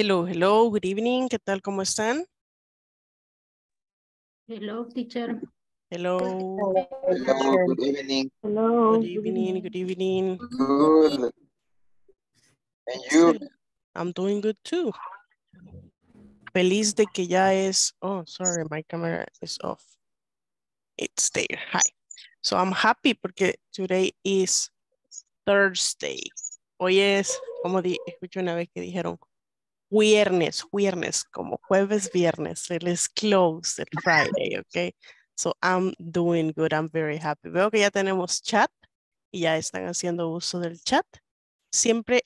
Hello, hello, good evening. ¿Qué tal? ¿Cómo están? Hello, teacher. Hello. Hello, good evening. Hello. Good evening, good evening. Good. And you? I'm doing good too. Feliz de que ya es, oh, sorry, my camera is off. It's there, hi. So I'm happy porque today is Thursday. Hoy es, como escuché una vez que dijeron, viernes, como jueves, viernes. It is closed at Friday, okay? So I'm doing good, I'm very happy. Veo que ya tenemos chat y ya están haciendo uso del chat. Siempre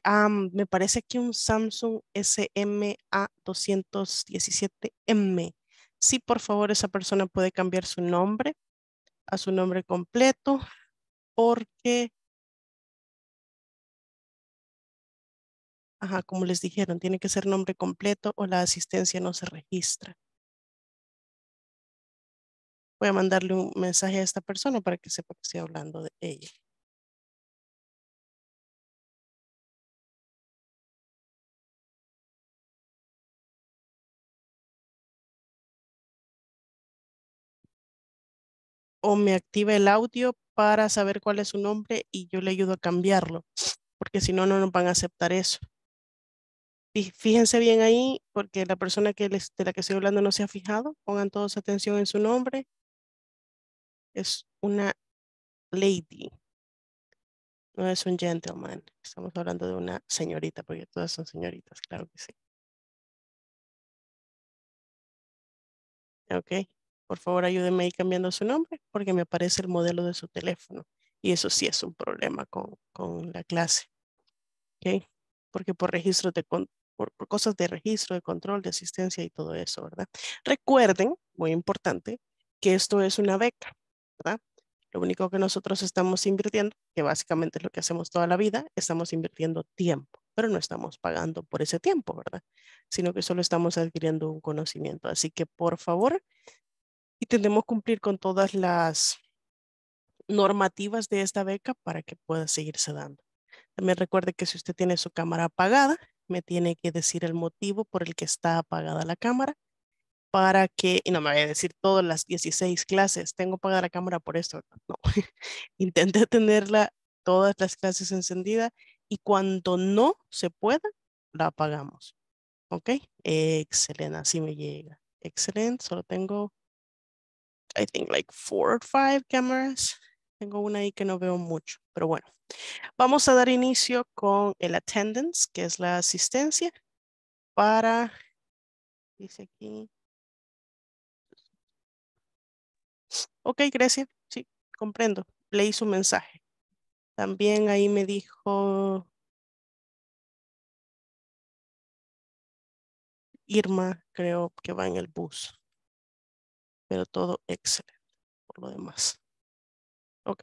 me parece que un Samsung SMA217M. Sí, por favor, esa persona puede cambiar su nombre a su nombre completo porque, ajá, como les dijeron, tiene que ser nombre completo o la asistencia no se registra. Voy a mandarle un mensaje a esta persona para que sepa que estoy hablando de ella. O me activa el audio para saber cuál es su nombre y yo le ayudo a cambiarlo, porque si no, no nos van a aceptar eso. Y fíjense bien ahí, porque la persona que de la que estoy hablando no se ha fijado. Pongan todos atención en su nombre. Es una lady, no es un gentleman. Estamos hablando de una señorita, porque todas son señoritas, claro que sí. Ok. Por favor, ayúdenme ahí cambiando su nombre porque me aparece el modelo de su teléfono. Y eso sí es un problema con la clase. ¿Okay? Porque por registros de por cosas de registro, de control, de asistencia y todo eso, ¿verdad? Recuerden, muy importante, que esto es una beca, ¿verdad? Lo único que nosotros estamos invirtiendo, que básicamente es lo que hacemos toda la vida, estamos invirtiendo tiempo, pero no estamos pagando por ese tiempo, ¿verdad? Sino que solo estamos adquiriendo un conocimiento. Así que, por favor, intentemos cumplir con todas las normativas de esta beca para que pueda seguirse dando. También recuerde que si usted tiene su cámara apagada, me tiene que decir el motivo por el que está apagada la cámara para que, y no me vaya a decir todas las 16 clases, tengo apagada la cámara por esto. No, intente tenerla todas las clases encendida y cuando no se pueda, la apagamos. ¿Ok? Excelente, así me llega. Excelente, solo tengo I think like 4 or 5 cameras. Tengo una ahí que no veo mucho, pero bueno. Vamos a dar inicio con el attendance, que es la asistencia para, dice aquí. Ok, Grecia, sí, comprendo. Leí su mensaje. También ahí me dijo Irma, creo que va en el bus. Pero todo excelente por lo demás. Ok.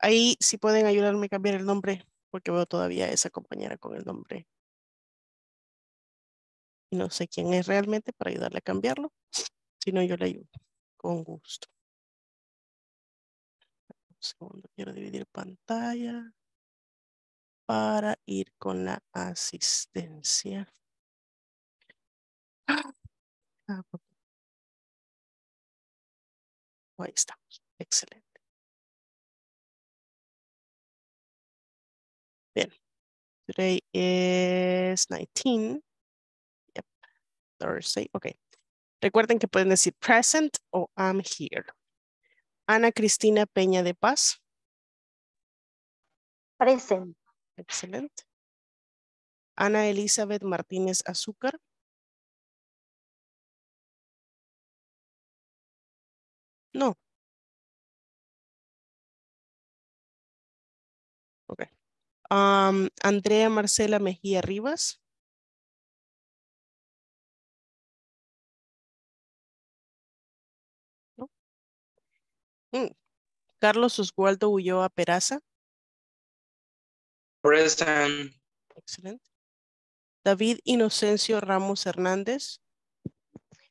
Ahí si pueden ayudarme a cambiar el nombre, porque veo todavía a esa compañera con el nombre. Y no sé quién es realmente para ayudarle a cambiarlo. Si no, yo le ayudo. Con gusto. Un segundo, quiero dividir pantalla para ir con la asistencia. Ahí estamos. Excelente. Bien. Today is 19. Yep. Thursday. Ok. Recuerden que pueden decir present o I'm here. Ana Cristina Peña de Paz. Present. Excelente. Ana Elizabeth Martinez Azúcar. No. Ok. Andrea Marcela Mejía Rivas. No. Carlos Oswaldo Ulloa Peraza. Present. Excelente. David Inocencio Ramos Hernández.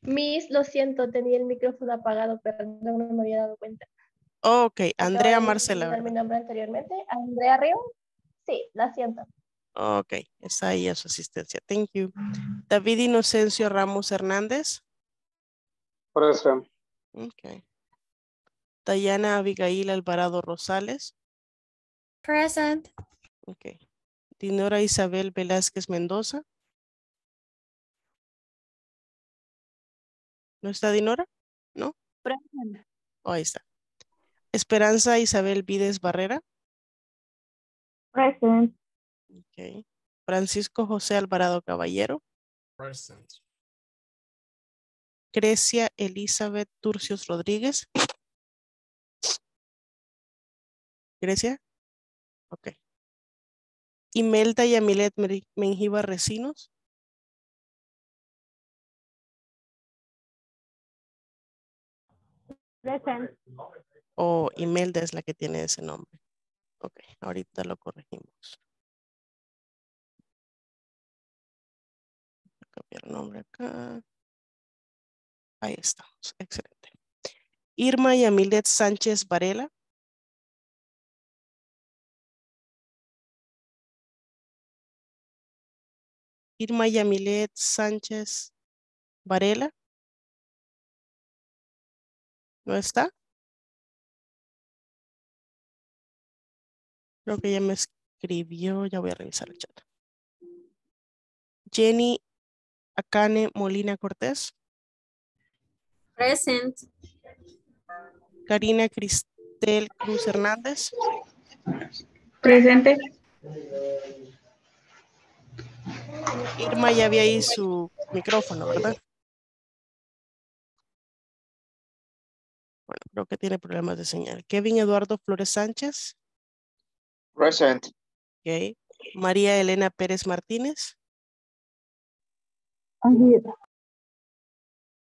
Miss, lo siento, tenía el micrófono apagado, pero no me había dado cuenta. Ok, Andrea Marcela. Mi nombre anteriormente, Andrea Río. Sí, lo siento. Ok, está ahí a su asistencia. Thank you. David Inocencio Ramos Hernández. Present. Ok. Dayana Abigail Alvarado Rosales. Present. Ok. Dinora Isabel Velázquez Mendoza. ¿No está Dinora? ¿No? Present. Oh, ahí está. Esperanza Isabel Vides Barrera. Present. Okay. Francisco José Alvarado Caballero. Present. Grecia Elizabeth Turcios Rodríguez. Grecia. Ok. Imelda Yamilet Menjívar Recinos. Present. Oh, Imelda es la que tiene ese nombre. Ok, ahorita lo corregimos. Voy a cambiar el nombre acá. Ahí estamos, excelente. Irma Yamilet Sánchez Varela. Irma Yamilet Sánchez Varela. ¿No está? Creo que ya me escribió. Ya voy a revisar el chat. Jenny Akane Molina Cortés. Present. Karina Cristel Cruz Hernández. Presente. Irma ya había ahí su micrófono, ¿verdad? Bueno, creo que tiene problemas de señal. Kevin Eduardo Flores Sánchez. Present. Okay. María Elena Pérez Martínez.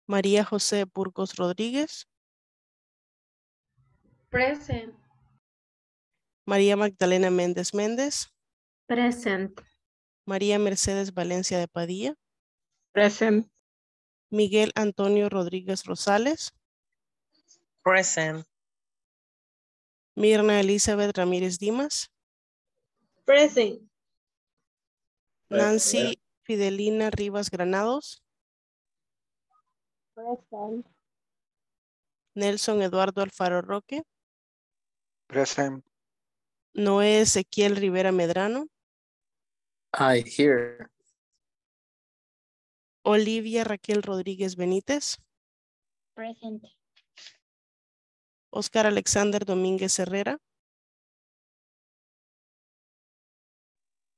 María José Burgos Rodríguez. Present. María Magdalena Méndez Méndez. Present. María Mercedes Valencia de Padilla. Present. Miguel Antonio Rodríguez Rosales. Present. Mirna Elizabeth Ramírez Dimas. Present. Nancy Fidelina Rivas Granados. Present. Nelson Eduardo Alfaro Roque. Present. Noé Ezequiel Rivera Medrano. I hear. Olivia Raquel Rodríguez Benítez. Present. Óscar Alexander Domínguez Herrera.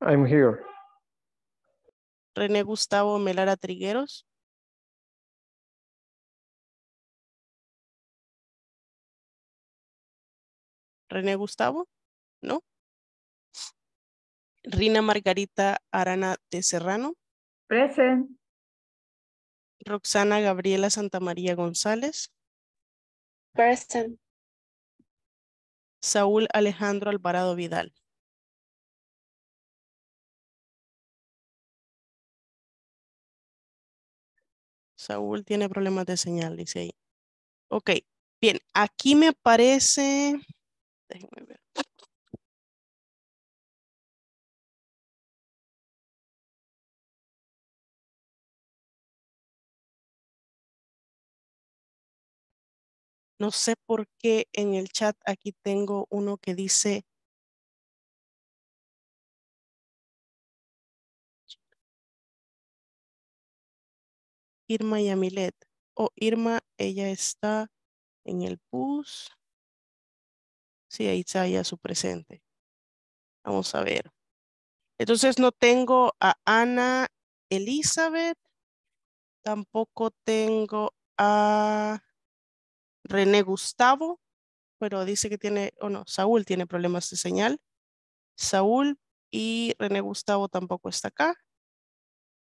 I'm here. René Gustavo Melara Trigueros. René Gustavo, ¿no? Rina Margarita Arana de Serrano. Present. Roxana Gabriela Santamaría González. Present. Saúl Alejandro Alvarado Vidal. Saúl tiene problemas de señal, dice ahí. Ok, bien, aquí me parece... Déjenme ver. No sé por qué en el chat aquí tengo uno que dice Irma Yamilet. Oh, Irma, ella está en el bus. Sí, ahí está ya su presente. Vamos a ver. Entonces no tengo a Ana Elizabeth. Tampoco tengo a René Gustavo, pero dice que tiene, o no, Saúl tiene problemas de señal. Saúl y René Gustavo tampoco está acá.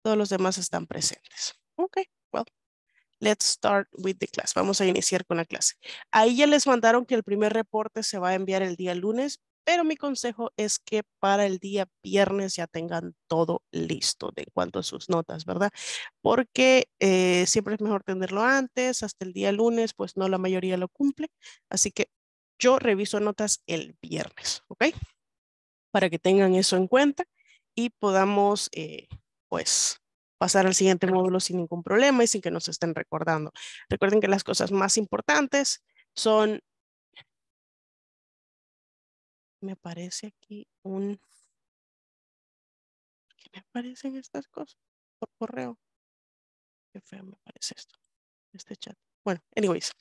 Todos los demás están presentes. Ok, well, let's start with the class. Vamos a iniciar con la clase. Ahí ya les mandaron que el primer reporte se va a enviar el día lunes, pero mi consejo es que para el día viernes ya tengan todo listo de cuanto a sus notas, ¿verdad? Porque siempre es mejor tenerlo antes, hasta el día lunes, pues no la mayoría lo cumple. Así que yo reviso notas el viernes, ¿ok? Para que tengan eso en cuenta. y podamos pues pasar al siguiente módulo sin ningún problema y sin que nos estén recordando. Recuerden que las cosas más importantes son, me aparece aquí un, ¿qué me aparecen estas cosas? Por correo. Qué feo me parece esto, este chat. Bueno, anyways,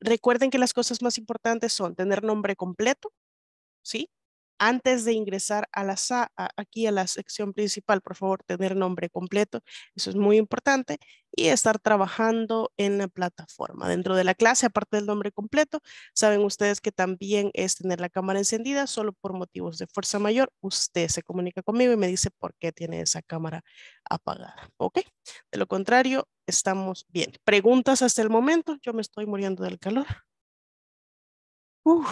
recuerden que las cosas más importantes son tener nombre completo, ¿sí? Antes de ingresar a la aquí a la sección principal, por favor, tener nombre completo. Eso es muy importante. Y estar trabajando en la plataforma. Dentro de la clase, aparte del nombre completo, saben ustedes que también es tener la cámara encendida. Solo por motivos de fuerza mayor, usted se comunica conmigo y me dice por qué tiene esa cámara apagada. ¿Ok? De lo contrario, estamos bien. ¿Preguntas hasta el momento? Yo me estoy muriendo del calor. Uf.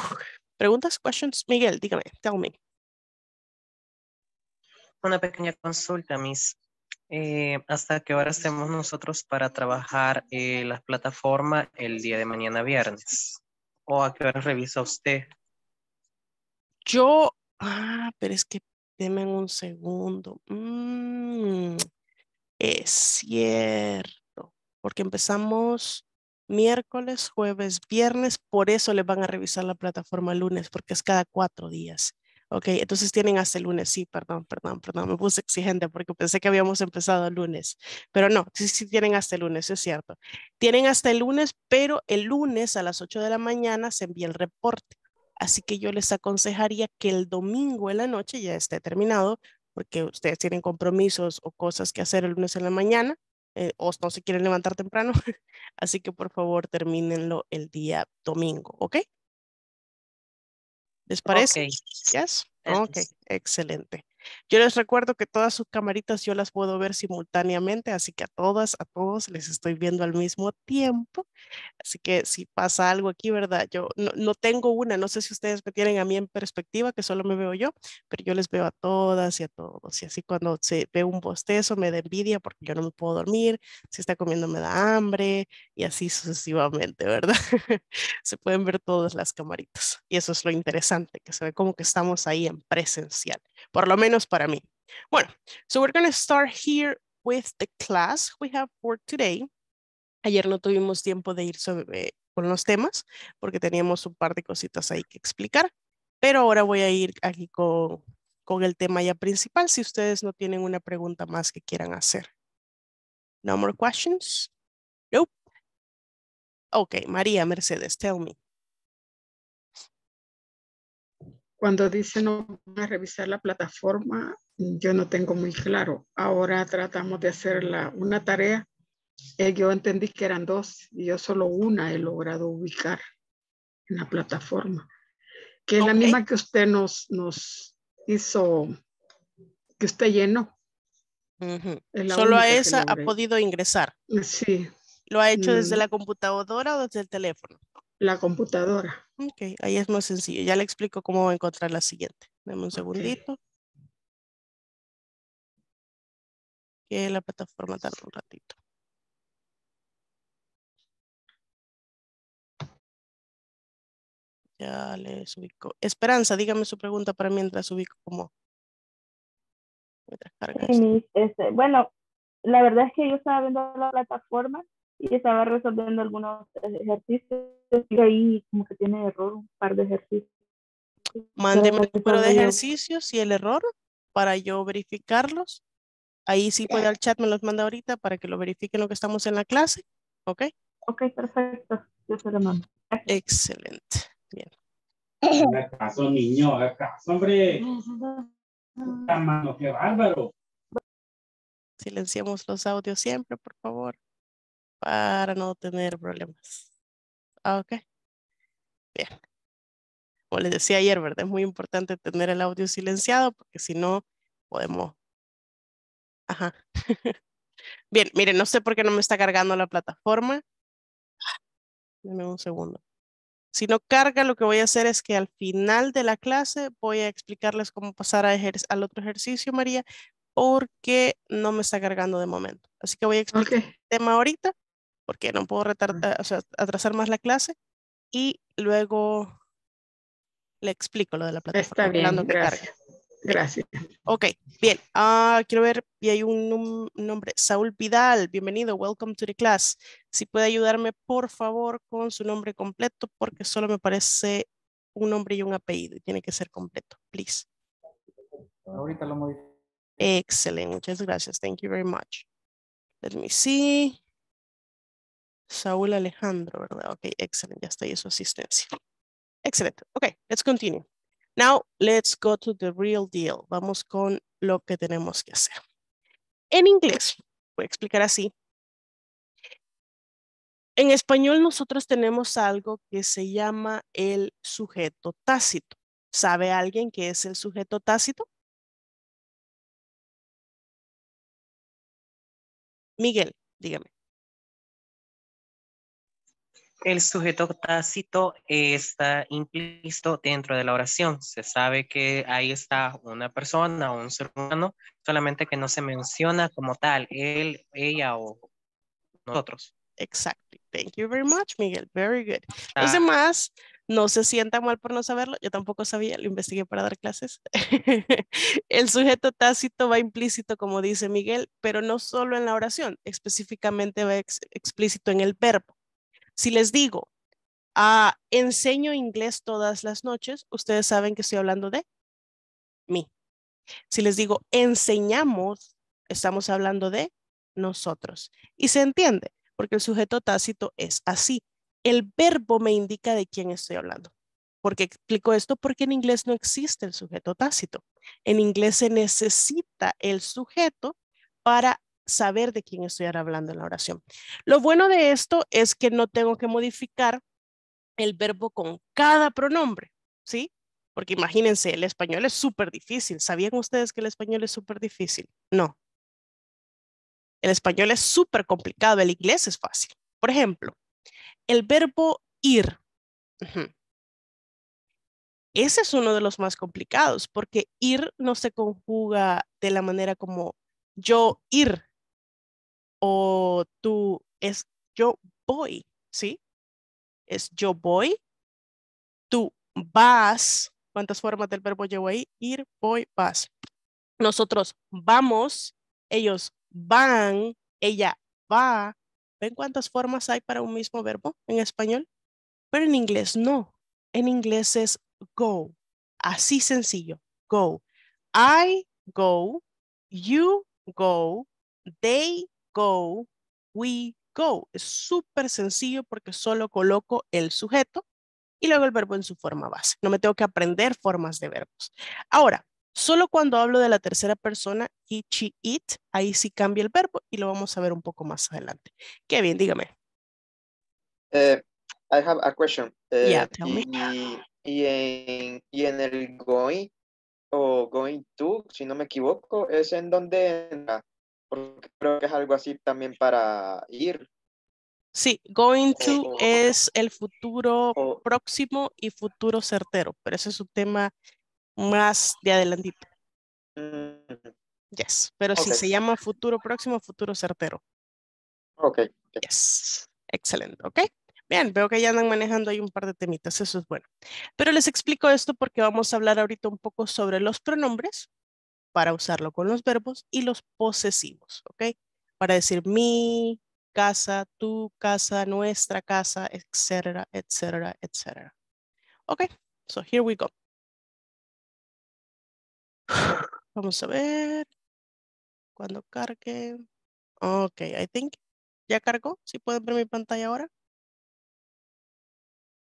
¿Preguntas? ¿Questions? Miguel, dígame, tell me. Una pequeña consulta, Miss. ¿Hasta qué hora estemos nosotros para trabajar la plataforma el día de mañana viernes? ¿O a qué hora revisa usted? Yo, pero es que denme un segundo. Es cierto, porque empezamos miércoles, jueves, viernes, por eso les van a revisar la plataforma lunes, porque es cada 4 días. Ok, entonces tienen hasta el lunes, sí, perdón, me puse exigente porque pensé que habíamos empezado el lunes, pero no, sí tienen hasta el lunes, es cierto. Tienen hasta el lunes, pero el lunes a las 8 de la mañana se envía el reporte, así que yo les aconsejaría que el domingo en la noche ya esté terminado, porque ustedes tienen compromisos o cosas que hacer el lunes en la mañana, o no se quieren levantar temprano, así que por favor termínenlo el día domingo, ¿ok? ¿Les parece? Okay. Yes. Ok, excelente. Yo les recuerdo que todas sus camaritas yo las puedo ver simultáneamente, así que a todos les estoy viendo al mismo tiempo, así que si pasa algo aquí, ¿verdad? Yo no tengo una, no sé si ustedes me tienen a mí en perspectiva, que solo me veo yo, pero yo les veo a todas y a todos, y así cuando se ve un bostezo me da envidia porque yo no me puedo dormir, si está comiendo me da hambre, y así sucesivamente, ¿verdad? Se pueden ver todas las camaritas, y eso es lo interesante, que se ve como que estamos ahí en presencial, por lo menos para mí. Bueno, so we're going to start here with the class we have for today. Ayer no tuvimos tiempo de ir con los temas porque teníamos un par de cositas ahí que explicar, pero ahora voy a ir aquí con el tema ya principal si ustedes no tienen una pregunta más que quieran hacer. No more questions? Nope. Ok, María Mercedes, tell me. Cuando dicen no van a revisar la plataforma, yo no tengo muy claro. Ahora tratamos de hacer una tarea. Yo entendí que eran 2 y yo solo una he logrado ubicar en la plataforma. Que es la misma que usted nos hizo, que usted llenó. Es solo a esa ha podido ingresar. Sí. ¿Lo ha hecho desde la computadora o desde el teléfono? La computadora. Ok, ahí es más sencillo. Ya le explico cómo va a encontrar la siguiente. Dame un segundito. Que la plataforma tarda un ratito. Ya les ubico. Esperanza, dígame su pregunta para mientras ubico cómo. Sí, bueno, la verdad es que yo estaba viendo la plataforma y estaba resolviendo algunos ejercicios y ahí como que tiene error un par de ejercicios. Mándeme el número de ejercicios y el error para yo verificarlos. Ahí sí puede al chat, me los manda ahorita para que lo verifiquen lo que estamos en la clase. ¿Ok? Ok, perfecto. Yo se lo mando. Excelente. Bien. ¿Acaso, niño? ¿Acaso, hombre? Mano, ¡qué bárbaro! Silenciamos los audios siempre, por favor, para no tener problemas. Ok. Bien. Como les decía ayer, ¿verdad? Es muy importante tener el audio silenciado porque si no podemos... Ajá. Bien, miren, no sé por qué no me está cargando la plataforma. Dame un segundo. Si no carga, lo que voy a hacer es que al final de la clase voy a explicarles cómo pasar al otro ejercicio, María, porque no me está cargando de momento. Así que voy a explicar el tema ahorita, porque no puedo atrasar más la clase y luego le explico lo de la plataforma. Está bien, gracias. Gracias. Ok, bien. Quiero ver, y hay un nombre, Saúl Vidal, bienvenido, welcome to the class. Si puede ayudarme, por favor, con su nombre completo, porque solo me parece un nombre y un apellido, y tiene que ser completo, please. Ahorita lo modifico. Excelente, muchas gracias, thank you very much. Let me see. Saúl Alejandro, ¿verdad? Ok, excelente, ya está ahí su asistencia. Excelente, ok, let's continue. Now, let's go to the real deal. Vamos con lo que tenemos que hacer. En inglés, voy a explicar así. En español nosotros tenemos algo que se llama el sujeto tácito. ¿Sabe alguien qué es el sujeto tácito? Miguel, dígame. El sujeto tácito está implícito dentro de la oración. Se sabe que ahí está una persona o un ser humano, solamente que no se menciona como tal, él, ella o nosotros. Exactly. Thank you very much, Miguel. Very good. Los demás, no se sientan mal por no saberlo. Yo tampoco sabía, lo investigué para dar clases. El sujeto tácito va implícito, como dice Miguel, pero no solo en la oración, específicamente va explícito en el verbo. Si les digo, enseño inglés todas las noches, ustedes saben que estoy hablando de mí. Si les digo, enseñamos, estamos hablando de nosotros. Y se entiende, porque el sujeto tácito es así. El verbo me indica de quién estoy hablando. ¿Por qué explico esto? Porque en inglés no existe el sujeto tácito. En inglés se necesita el sujeto para saber de quién estoy hablando en la oración. Lo bueno de esto es que no tengo que modificar el verbo con cada pronombre, ¿sí? Porque imagínense, el español es súper difícil. ¿Sabían ustedes que el español es súper difícil? No. El español es súper complicado, el inglés es fácil. Por ejemplo, el verbo ir. Ese es uno de los más complicados, porque ir no se conjuga de la manera como yo ir. O tú, es yo voy, ¿sí? Es yo voy, tú vas. ¿Cuántas formas del verbo llevo ahí? Ir, voy, vas. Nosotros vamos, ellos van, ella va. ¿Ven cuántas formas hay para un mismo verbo en español? Pero en inglés no. En inglés es go. Así sencillo, go. I go, you go, they go. Go, we go. Es súper sencillo porque solo coloco el sujeto y luego el verbo en su forma base. No me tengo que aprender formas de verbos. Ahora, solo cuando hablo de la tercera persona, he, she, it, ahí sí cambia el verbo y lo vamos a ver un poco más adelante. Kevin, dígame. I have a question. Yeah, tell me. Y en el going o going to, si no me equivoco, es en donde entra. Porque creo que es algo así también para ir. Sí, going to es el futuro próximo y futuro certero, pero ese es un tema más de adelantito. Yes, pero okay. Sí, se llama futuro próximo, futuro certero. Ok. Yes, excelente, ok. Bien, veo que ya andan manejando ahí un par de temitas, eso es bueno. Pero les explico esto porque vamos a hablar ahorita un poco sobre los pronombres, para usarlo con los verbos y los posesivos, ¿ok? Para decir mi casa, tu casa, nuestra casa, etcétera, etcétera, etcétera. Ok, so here we go. Vamos a ver cuando cargue. Ok, I think ya cargó. ¿Sí pueden ver mi pantalla ahora?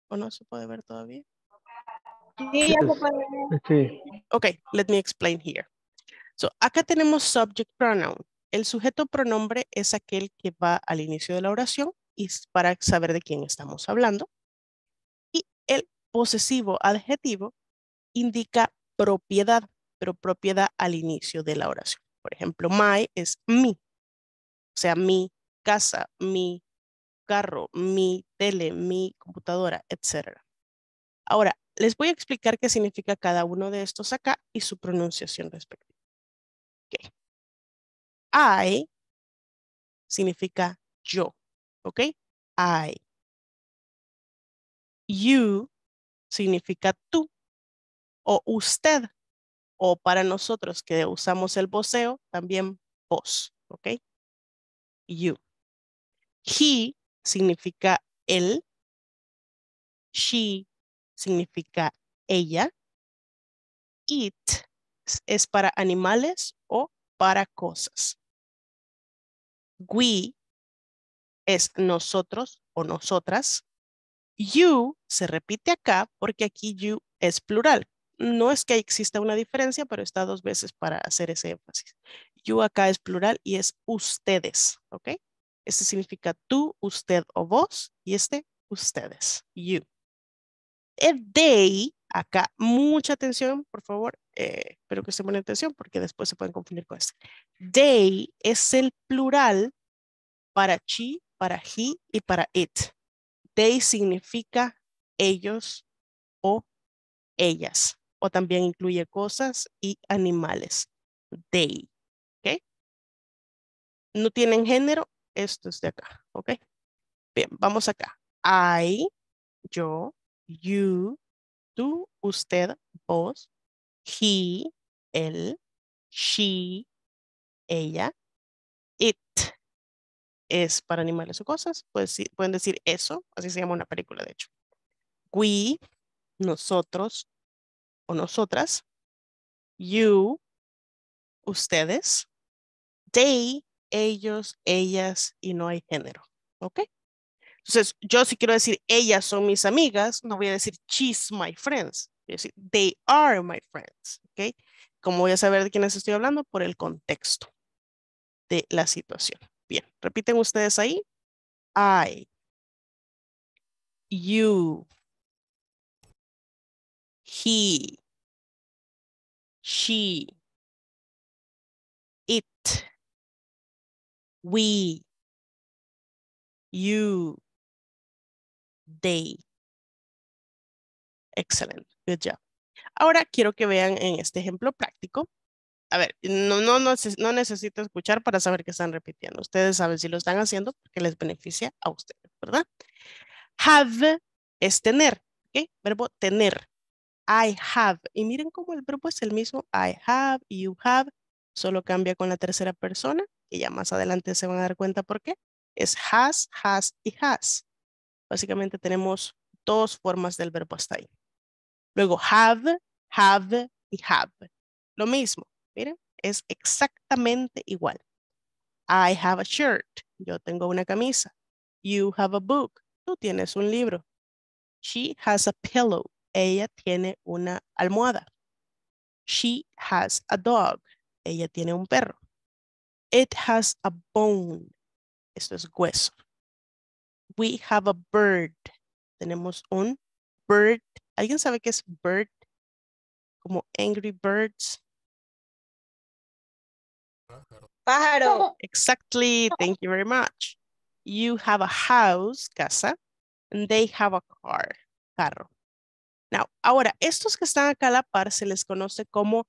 ¿O no se puede ver todavía? Sí, ya se puede ver. Sí. Ok, let me explain here. So, acá tenemos subject pronoun. El sujeto pronombre es aquel que va al inicio de la oración y para saber de quién estamos hablando. Y el posesivo adjetivo indica propiedad, pero propiedad al inicio de la oración. Por ejemplo, my es mi. O sea, mi casa, mi carro, mi tele, mi computadora, etc. Ahora, les voy a explicar qué significa cada uno de estos acá y su pronunciación respectiva. Okay. I significa yo, ¿ok? I. You significa tú o usted o para nosotros que usamos el voceo, también vos, ¿ok? You. He significa él. She significa ella. It es para animales o para cosas. We es nosotros o nosotras. You se repite acá porque aquí you es plural. No es que exista una diferencia, pero está dos veces para hacer ese énfasis. You acá es plural y es ustedes, ¿ok? Este significa tú, usted o vos, y este ustedes, you. They, acá mucha atención, por favor, espero que se pongan atención porque después se pueden confundir con este. They es el plural para she, para he y para it. They significa ellos o ellas, o también incluye cosas y animales. They, ¿ok? No tienen género, esto es de acá, ¿ok? Bien, vamos acá. I, yo, you, tú, usted, vos, he, él, she, ella, it, es para animales o cosas, pues sí, pueden decir eso, así se llama una película de hecho. We, nosotros o nosotras, you, ustedes, they, ellos, ellas, y no hay género, ¿ok? Entonces, yo si quiero decir ellas son mis amigas, no voy a decir she's my friends. Voy a decir they are my friends. ¿Ok? ¿Cómo voy a saber de quiénes estoy hablando? Por el contexto de la situación. Bien, repiten ustedes ahí. I. You. He. She. It. We. You. They. Excelente. Good job. Ahora quiero que vean en este ejemplo práctico. A ver, no necesito escuchar para saber que están repitiendo. Ustedes saben si lo están haciendo porque les beneficia a ustedes, ¿verdad? Have es tener, ¿ok? Verbo tener. I have. Y miren cómo el verbo es el mismo. I have, you have. Solo cambia con la tercera persona. Y ya más adelante se van a dar cuenta por qué. Es has y has. Básicamente tenemos dos formas del verbo hasta ahí. Luego have y have. Lo mismo, miren, es exactamente igual. I have a shirt. Yo tengo una camisa. You have a book. Tú tienes un libro. She has a pillow. Ella tiene una almohada. She has a dog. Ella tiene un perro. It has a bone. Esto es hueso. We have a bird. Tenemos un bird. ¿Alguien sabe qué es bird? Como Angry Birds. Pájaro. Exactly. Thank you very much. You have a house, casa. And they have a car, carro. Now, ahora, estos que están acá a la par se les conoce como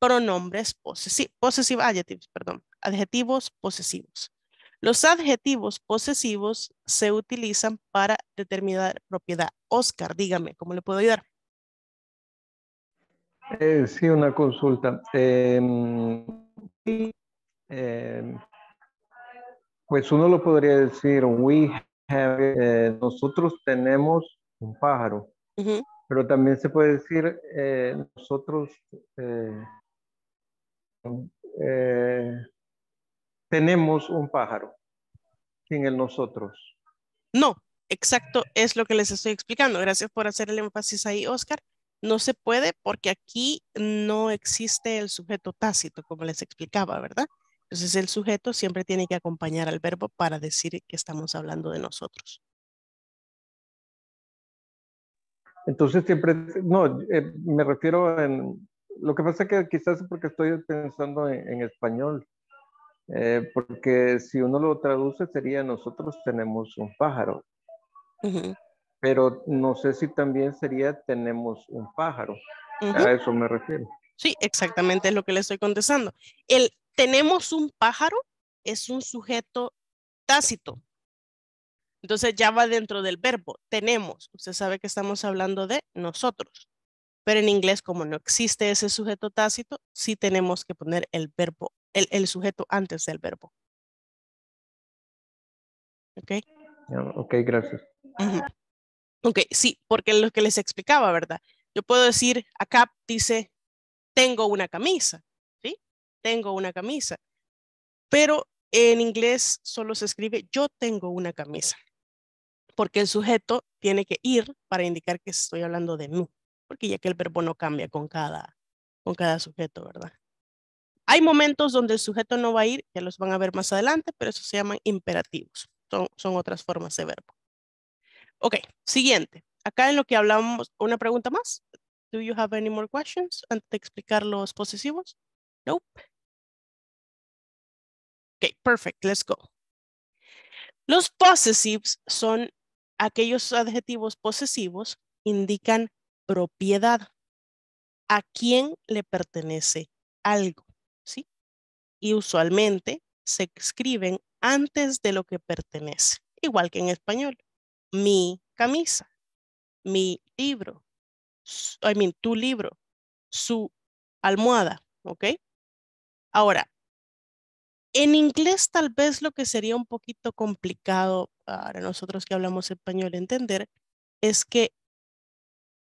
pronombres posesivos, adjetivos, perdón. Adjetivos posesivos. Los adjetivos posesivos se utilizan para determinar propiedad. Óscar, dígame, ¿cómo le puedo ayudar? Sí, una consulta. Pues uno lo podría decir, we have, nosotros tenemos un pájaro. Uh-huh. Pero también se puede decir, nosotros tenemos un pájaro, sin el nosotros. No, exacto, es lo que les estoy explicando. Gracias por hacer el énfasis ahí, Óscar. No se puede porque aquí no existe el sujeto tácito, como les explicaba, ¿verdad? Entonces el sujeto siempre tiene que acompañar al verbo para decir que estamos hablando de nosotros. Entonces siempre, no, me refiero en, lo que pasa es que quizás porque estoy pensando en español. Porque si uno lo traduce sería nosotros tenemos un pájaro. Uh-huh. Pero no sé si también sería tenemos un pájaro. Uh-huh. A eso me refiero. Sí, exactamente es lo que le estoy contestando. El tenemos un pájaro es un sujeto tácito. Entonces ya va dentro del verbo. Tenemos. Usted sabe que estamos hablando de nosotros. Pero en inglés, como no existe ese sujeto tácito, sí tenemos que poner el verbo, el sujeto antes del verbo. ¿Ok? Ok, gracias. Uh-huh. Ok, sí, porque lo que les explicaba, ¿verdad? Yo puedo decir, acá dice, tengo una camisa, ¿sí? Tengo una camisa. Pero en inglés solo se escribe, yo tengo una camisa. Porque el sujeto tiene que ir para indicar que estoy hablando de mí. Porque ya que el verbo no cambia con cada sujeto, ¿verdad? Hay momentos donde el sujeto no va a ir, ya los van a ver más adelante, pero eso se llaman imperativos. Son otras formas de verbo. Ok, siguiente. Acá en lo que hablamos, ¿una pregunta más? Do you have any more questions? Antes de explicar los posesivos. Nope. Ok, perfect, let's go. Los possessives son aquellos adjetivos posesivos que indican propiedad. ¿A quién le pertenece algo? ¿Sí? Y usualmente se escriben antes de lo que pertenece. Igual que en español. Mi camisa. Mi libro. Tu libro. Su almohada. ¿Ok? Ahora, en inglés tal vez lo que sería un poquito complicado para nosotros que hablamos español entender es que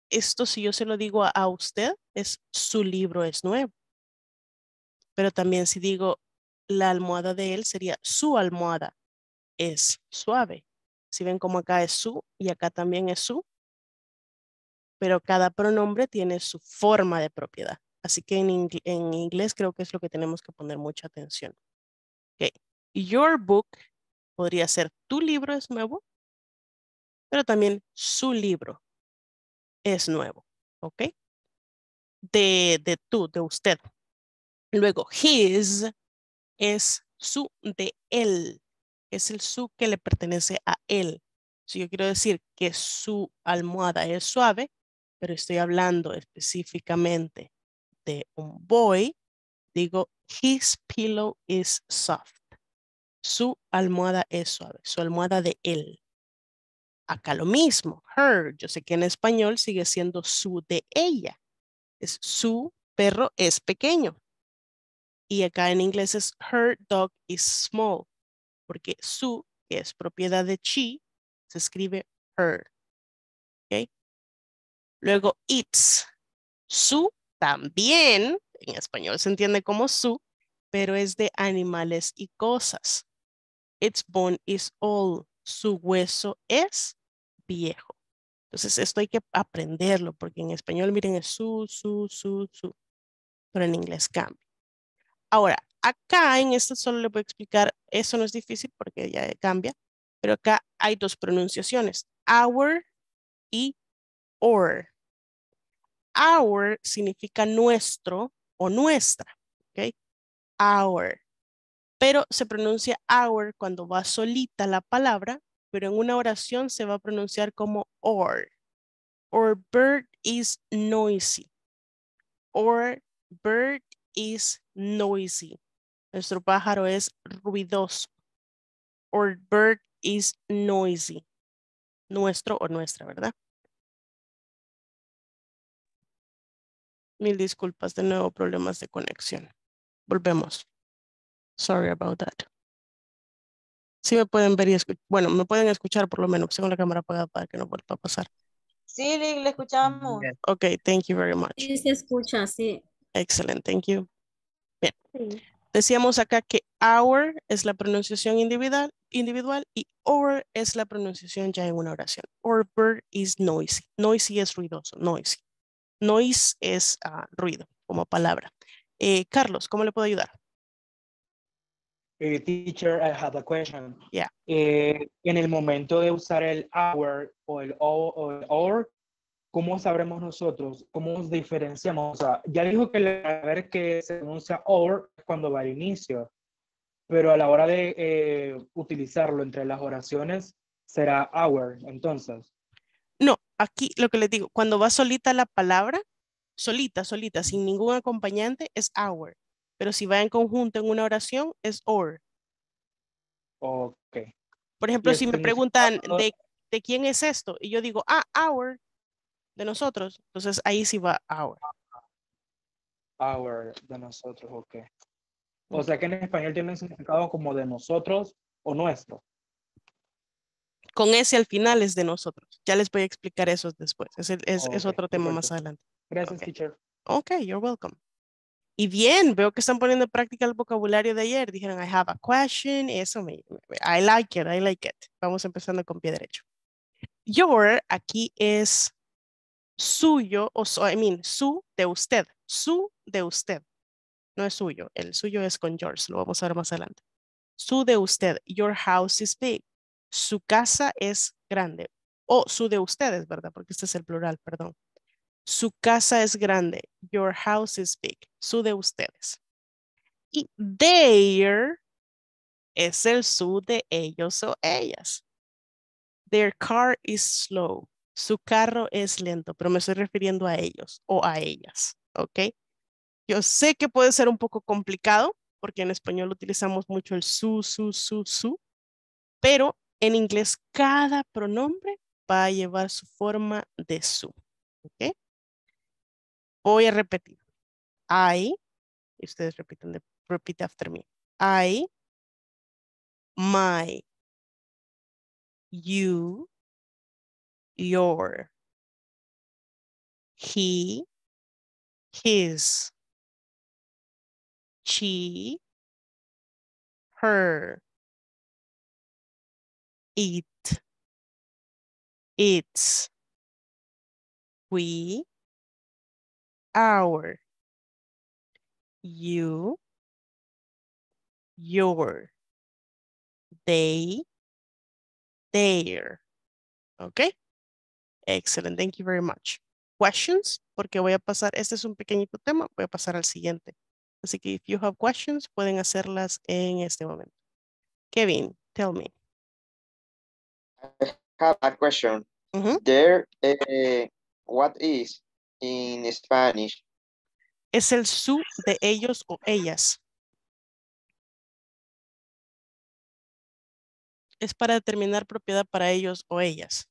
esto, si yo se lo digo a usted, es su libro es nuevo. Pero también si digo la almohada de él sería su almohada es suave. Si ven como acá es su y acá también es su. Pero cada pronombre tiene su forma de propiedad. Así que en inglés creo que es lo que tenemos que poner mucha atención. Okay. Your book podría ser tu libro es nuevo, pero también su libro es nuevo, ¿ok? De usted. Luego, his es su de él, es el su que le pertenece a él. Si yo quiero decir que su almohada es suave, pero estoy hablando específicamente de un boy, digo, his pillow is soft. Su almohada es suave. Su almohada de él. Acá lo mismo. Her. Yo sé que en español sigue siendo su de ella. Es su perro es pequeño. Y acá en inglés es her dog is small. Porque su, que es propiedad de she, se escribe her. ¿Okay? Luego its. Su también. En español se entiende como su, pero es de animales y cosas. Its bone is old. Su hueso es viejo. Entonces esto hay que aprenderlo porque en español miren es su. Pero en inglés cambia. Ahora, acá en esto solo les voy a explicar, eso no es difícil porque ya cambia, pero acá hay dos pronunciaciones. Our y or. Our significa nuestro o nuestra, ¿ok? Our. Pero se pronuncia our cuando va solita la palabra, pero en una oración se va a pronunciar como or. Our bird is noisy. Our bird is noisy. Nuestro pájaro es ruidoso. Our bird is noisy. Nuestro o nuestra, ¿verdad? Mil disculpas, de nuevo problemas de conexión. Volvemos. Sorry about that. Sí me pueden ver y escuchar. Bueno, me pueden escuchar por lo menos. Tengo la cámara apagada para que no vuelva a pasar. Sí, le escuchamos. Ok, thank you very much. Sí, se escucha, sí. Excellent, thank you. Bien. Sí. Decíamos acá que our es la pronunciación individual y or es la pronunciación ya en una oración. Our bird is noisy. Noisy es ruidoso, noisy. Noise es ruido como palabra. Carlos, ¿cómo le puedo ayudar? Teacher, I have a question. Yeah. En el momento de usar el our o el or, ¿cómo sabremos nosotros? ¿Cómo nos diferenciamos? O sea, ya dijo que la vez que se pronuncia or es cuando va al inicio, pero a la hora de utilizarlo entre las oraciones será our, entonces. No, aquí lo que les digo, cuando va solita la palabra, solita, sin ningún acompañante, es our. Pero si va en conjunto en una oración, es or. Ok. Por ejemplo, si me preguntan, ¿de quién es esto? Y yo digo, our. de nosotros. Entonces ahí sí va our. Our, de nosotros, ok. O sea que en español tiene un significado como de nosotros o nuestro. Con ese al final es de nosotros. Ya les voy a explicar eso después. Es otro tema más adelante. Gracias, teacher. Ok, you're welcome. Y bien, veo que están poniendo en práctica el vocabulario de ayer. Dijeron, I have a question. Eso I like it, I like it. Vamos empezando con pie derecho. Your, aquí es suyo, o so, I mean, su de usted. Su de usted. No es suyo. El suyo es con yours. Lo vamos a ver más adelante. Su de usted. Your house is big. Su casa es grande. O su de ustedes, ¿verdad? Porque este es el plural, perdón. Su casa es grande. Your house is big. Su de ustedes. Y their es el su de ellos o ellas. Their car is slow. Su carro es lento, pero me estoy refiriendo a ellos o a ellas. ¿Ok? Yo sé que puede ser un poco complicado porque en español utilizamos mucho el su, pero en inglés cada pronombre va a llevar su forma de su. ¿Ok? Voy a repetir. I, y ustedes repite after me. I, my, you, your, he, his, she, her, it, its, we, our, you, your, they, their. Okay? Excellent. Thank you very much. Questions? Porque voy a pasar, este es un pequeñito tema, voy a pasar al siguiente. Así que if you have questions, pueden hacerlas en este momento. Kevin, tell me. I have a question. There, what is in Spanish? Es el su de ellos o ellas. Es para determinar propiedad para ellos o ellas.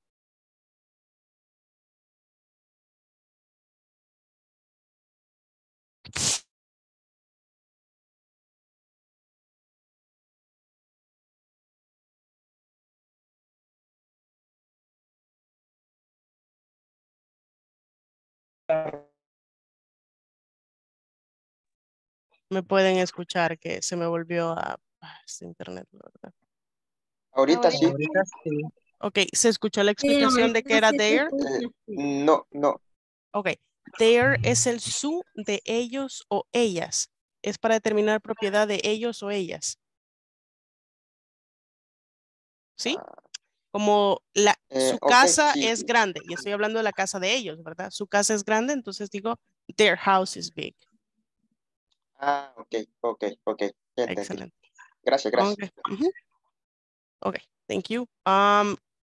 Me pueden escuchar que se me volvió a este internet, la verdad. Ahorita sí. Ok, ¿se escuchó la explicación de que era there? No, no. Ok, there es el su de ellos o ellas. Es para determinar propiedad de ellos o ellas. ¿Sí? Como la, su casa es grande. Y estoy hablando de la casa de ellos, ¿verdad? Su casa es grande, entonces digo, their house is big. Ah, ok. Excelente. Gracias. Okay. Ok, thank you.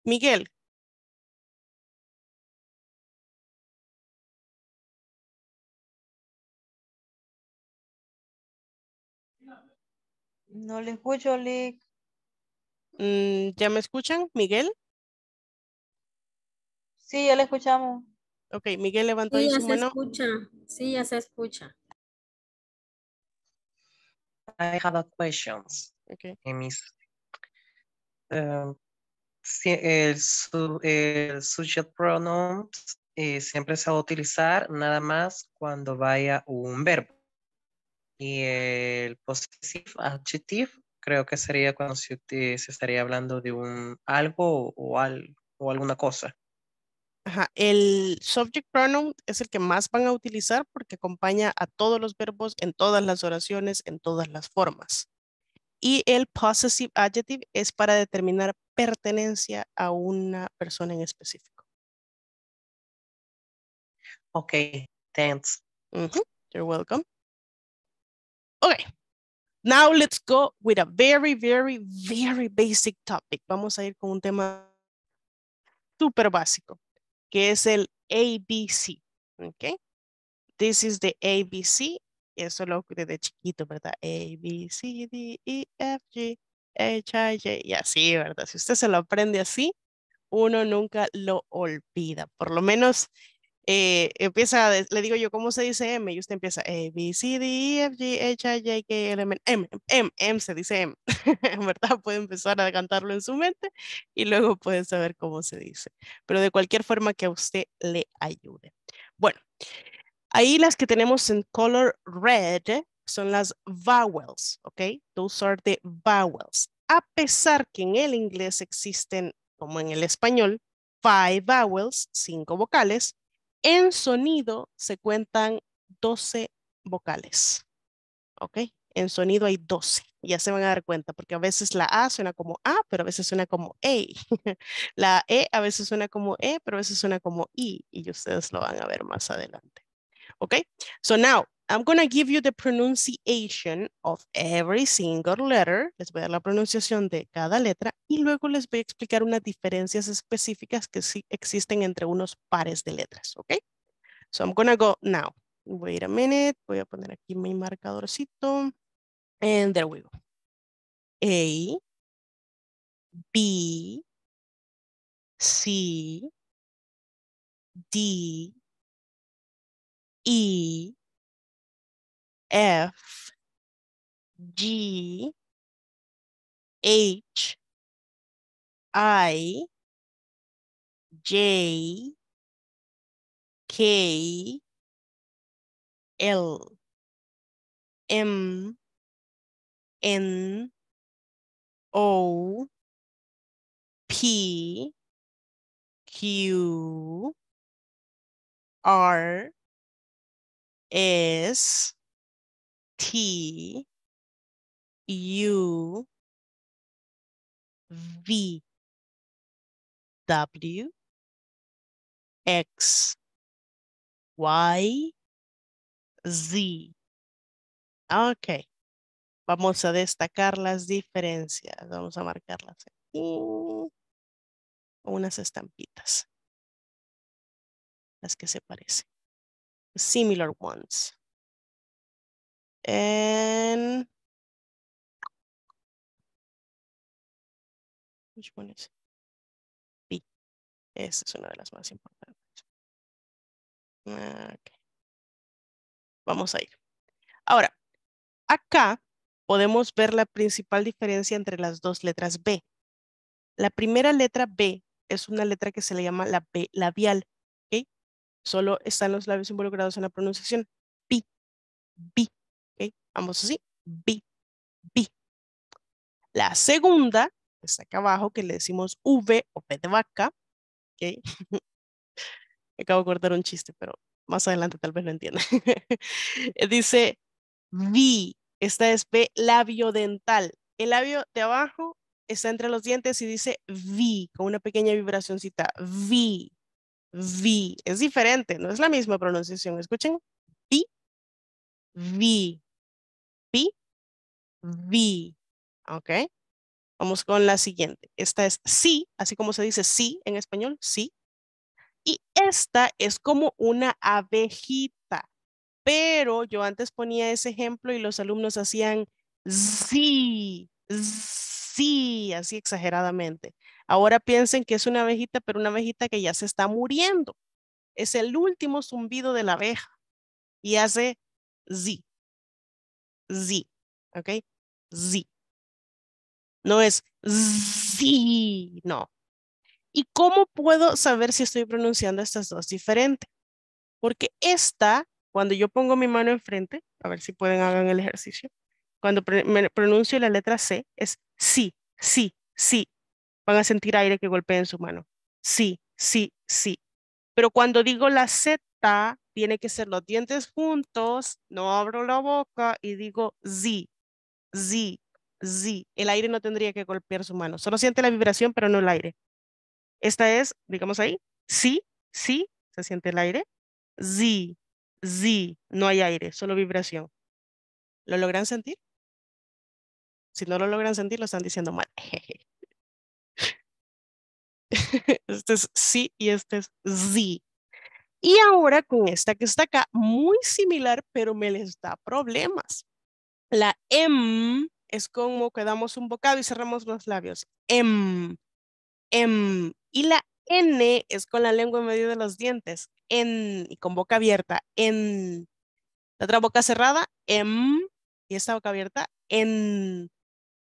Miguel. No le escucho, Lick. ¿Ya me escuchan, Miguel? Sí, ya le escuchamos. Ok, Miguel levantó ahí su mano. Sí, ya se escucha. I have a question. Okay. El subject pronoun siempre se va a utilizar nada más cuando vaya un verbo. Y el possessive adjective creo que sería cuando se estaría hablando de un algo o alguna cosa. Ajá. El subject pronoun es el que más van a utilizar porque acompaña a todos los verbos en todas las oraciones, en todas las formas. Y el possessive adjective es para determinar pertenencia a una persona en específico. Ok, thanks. You're welcome. Ok, now let's go with a very, very, very basic topic. Vamos a ir con un tema súper básico, que es el ABC. Ok, this is the ABC. Eso lo desde chiquito, ¿verdad? A, B, C, D, E, F, G, H, I, J. Y así, ¿verdad? Si usted se lo aprende así, uno nunca lo olvida. Por lo menos empieza, le digo yo, ¿cómo se dice M? Y usted empieza A, B, C, D, E, F, G, H, I, J, K, L, M, M, M, M, se dice M, en verdad puede empezar a cantarlo en su mente y luego puede saber cómo se dice, pero de cualquier forma que a usted le ayude. Bueno, ahí las que tenemos en color red son las vowels, ok, those are the vowels, a pesar que en el inglés existen, como en el español, 5 vowels, 5 vocales, en sonido se cuentan 12 vocales, ok, en sonido hay 12, ya se van a dar cuenta, porque a veces la A suena como A, pero a veces suena como E, la E a veces suena como E, pero a veces suena como I, y ustedes lo van a ver más adelante, ok, so now, I'm going to give you the pronunciation of every single letter. Les voy a dar la pronunciación de cada letra y luego les voy a explicar unas diferencias específicas que sí existen entre unos pares de letras, ¿ok? So I'm going to go now. Wait a minute. Voy a poner aquí mi marcadorcito. And there we go. A, B, C, D, E, F, G, H, I, J, K, L, M, N, O, P, Q, R, S, T, U, V, W, X, Y, Z. Ok. Vamos a destacar las diferencias. Vamos a marcarlas aquí. Unas estampitas. Las que se parecen. Similar ones. And which one is B? Esta es una de las más importantes. Okay. Vamos a ir. Ahora, acá podemos ver la principal diferencia entre las dos letras B. La primera letra B es una letra que se le llama la B labial. ¿Okay? Solo están los labios involucrados en la pronunciación. B, B. Vamos así, B, B. La segunda, está acá abajo, que le decimos V o P de vaca. Okay. Acabo de cortar un chiste, pero más adelante tal vez lo entiendan. Dice V, esta es B labio dental. El labio de abajo está entre los dientes y dice V, con una pequeña vibracióncita. V, V. Es diferente, no es la misma pronunciación. Escuchen, V, V. B, B, ok, vamos con la siguiente, esta es sí, así como se dice sí en español, sí, y esta es como una abejita, pero yo antes ponía ese ejemplo y los alumnos hacían sí, sí, así exageradamente, ahora piensen que es una abejita, pero una abejita que ya se está muriendo, es el último zumbido de la abeja, y hace sí. Z, ok, Z, no es Z, no. ¿Y cómo puedo saber si estoy pronunciando estas dos diferentes? Porque esta, cuando yo pongo mi mano enfrente, a ver si pueden hagan el ejercicio, cuando pronuncio la letra C, es sí, sí, sí, van a sentir aire que golpea en su mano, sí, sí, sí, pero cuando digo la Z, tiene que ser los dientes juntos, no abro la boca y digo Z, Z, Z. El aire no tendría que golpear su mano, solo siente la vibración pero no el aire. Esta es, digamos ahí, sí, sí, se siente el aire, Z, Z, no hay aire, solo vibración. ¿Lo logran sentir? Si no lo logran sentir, lo están diciendo mal. Este es sí y este es Z. Y ahora con esta que está acá, muy similar, pero me les da problemas. La M es como que damos un bocado y cerramos los labios. M, M. Y la N es con la lengua en medio de los dientes. En, y con boca abierta. En. La otra boca cerrada. M. Y esta boca abierta. En.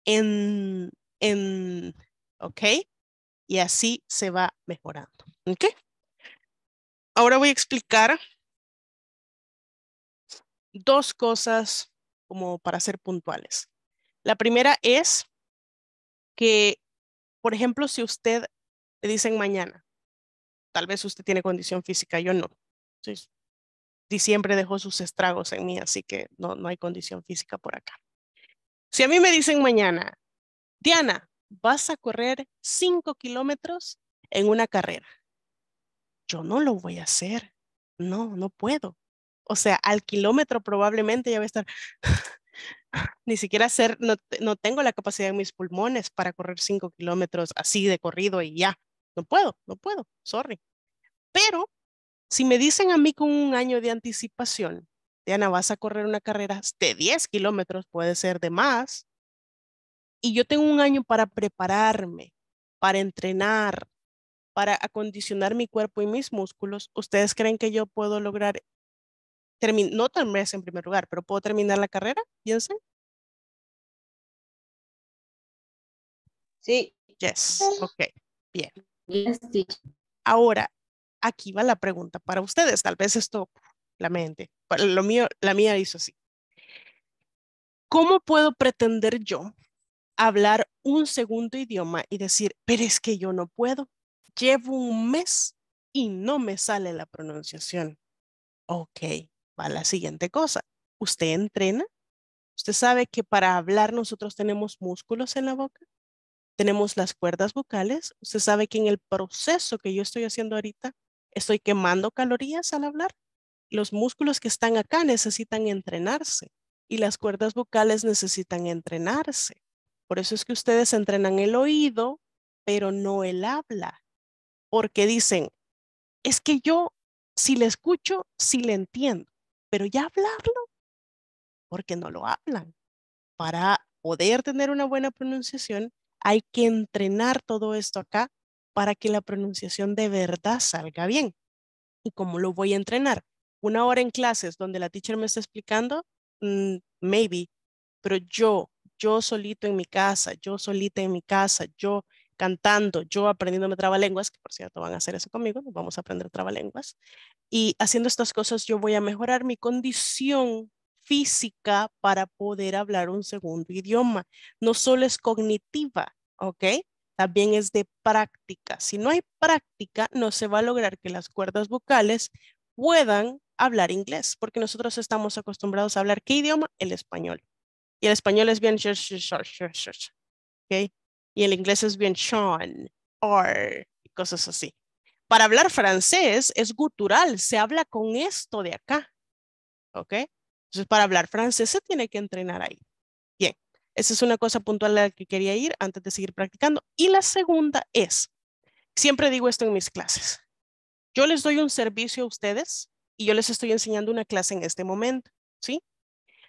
En. En. Ok. Y así se va mejorando. Ok. Ahora voy a explicar dos cosas como para ser puntuales. La primera es que, por ejemplo, si usted le dicen mañana, tal vez usted tiene condición física, yo no. Entonces, diciembre dejó sus estragos en mí, así que no hay condición física por acá. Si a mí me dicen mañana, Diana, vas a correr 5 kilómetros en una carrera. Yo no lo voy a hacer. No puedo. O sea, al kilómetro probablemente ya voy a estar... Ni siquiera hacer, no tengo la capacidad en mis pulmones para correr 5 kilómetros así de corrido y ya. No puedo, sorry. Pero si me dicen a mí con un año de anticipación, Diana, vas a correr una carrera de 10 kilómetros, puede ser de más, y yo tengo un año para prepararme, para entrenar, para acondicionar mi cuerpo y mis músculos, ¿ustedes creen que yo puedo lograr no tal vez en primer lugar, pero puedo terminar la carrera? ¿Piensen? Sí. Yes. Ok. Bien. Yes, sí. Ahora, aquí va la pregunta para ustedes. Tal vez esto, la mente, la mía hizo así. ¿Cómo puedo pretender yo hablar un segundo idioma y decir, pero es que yo no puedo? Llevo un mes y no me sale la pronunciación. Ok. Va la siguiente cosa. ¿Usted entrena? ¿Usted sabe que para hablar nosotros tenemos músculos en la boca? Tenemos las cuerdas vocales. ¿Usted sabe que en el proceso que yo estoy haciendo ahorita, estoy quemando calorías al hablar? Los músculos que están acá necesitan entrenarse y las cuerdas vocales necesitan entrenarse. Por eso es que ustedes entrenan el oído, pero no el habla. Porque dicen, es que yo si le escucho, sí le entiendo, pero ya hablarlo, porque no lo hablan. Para poder tener una buena pronunciación, hay que entrenar todo esto acá para que la pronunciación de verdad salga bien. ¿Y cómo lo voy a entrenar? 1 hora en clases donde la teacher me está explicando, maybe, pero yo solito en mi casa, yo solita en mi casa, yo cantando, yo aprendiéndome trabalenguas, que por cierto van a hacer eso conmigo, nos vamos a aprender trabalenguas, y haciendo estas cosas yo voy a mejorar mi condición física para poder hablar un segundo idioma. No solo es cognitiva, ¿ok? También es de práctica. Si no hay práctica, no se va a lograr que las cuerdas vocales puedan hablar inglés, porque nosotros estamos acostumbrados a hablar, ¿qué idioma? El español. Y el español es bien, ¿ok? Y el inglés es bien Sean, R, y cosas así. Para hablar francés es gutural, se habla con esto de acá, ¿ok? Entonces para hablar francés se tiene que entrenar ahí. Bien, esa es una cosa puntual a la que quería ir antes de seguir practicando. Y la segunda es, siempre digo esto en mis clases, yo les doy un servicio a ustedes y yo les estoy enseñando una clase en este momento, ¿sí?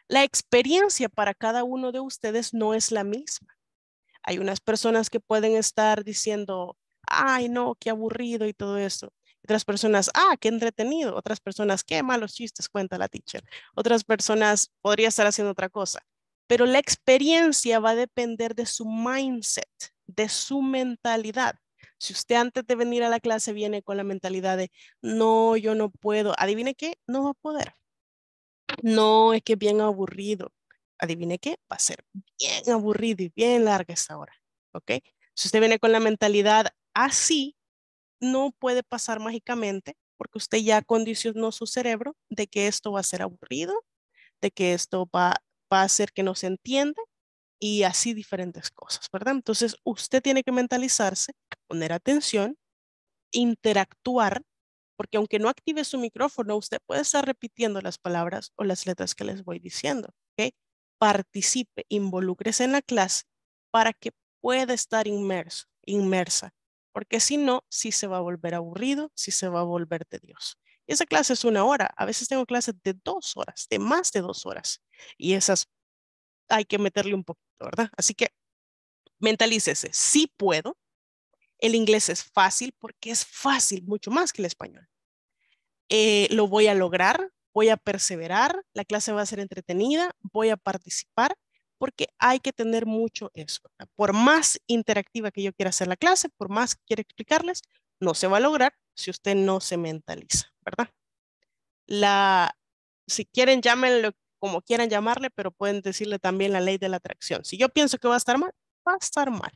La experiencia para cada uno de ustedes no es la misma. Hay unas personas que pueden estar diciendo, ay no, qué aburrido y todo esto. Otras personas, ah, qué entretenido. Otras personas, qué malos chistes cuenta la teacher. Otras personas podría estar haciendo otra cosa. Pero la experiencia va a depender de su mindset, de su mentalidad. Si usted antes de venir a la clase viene con la mentalidad de, no, yo no puedo. ¿Adivine qué? No va a poder. No, es que bien aburrido. ¿Adivine qué? Va a ser bien aburrido y bien larga esta hora, ¿ok? Si usted viene con la mentalidad así, no puede pasar mágicamente porque usted ya condicionó su cerebro de que esto va a ser aburrido, de que esto va a hacer que no se entienda y así diferentes cosas, ¿verdad? Entonces usted tiene que mentalizarse, poner atención, interactuar, porque aunque no active su micrófono, usted puede estar repitiendo las palabras o las letras que les voy diciendo, ¿ok? Participe, involúcrese en la clase para que pueda estar inmersa, porque si no, sí se va a volver aburrido, sí se va a volver tedioso. Y esa clase es 1 hora, a veces tengo clases de 2 horas, de más de 2 horas, y esas hay que meterle un poquito, ¿verdad? Así que mentalícese, sí puedo, El inglés es fácil porque es fácil, mucho más que el español. Lo voy a lograr, voy a perseverar, la clase va a ser entretenida, voy a participar, porque hay que tener mucho eso. Por más interactiva que yo quiera hacer la clase, por más que quiera explicarles, no se va a lograr si usted no se mentaliza, ¿verdad? Si quieren, llámenlo como quieran llamarle, pero pueden decirle también la ley de la atracción. Si yo pienso que va a estar mal, va a estar mal.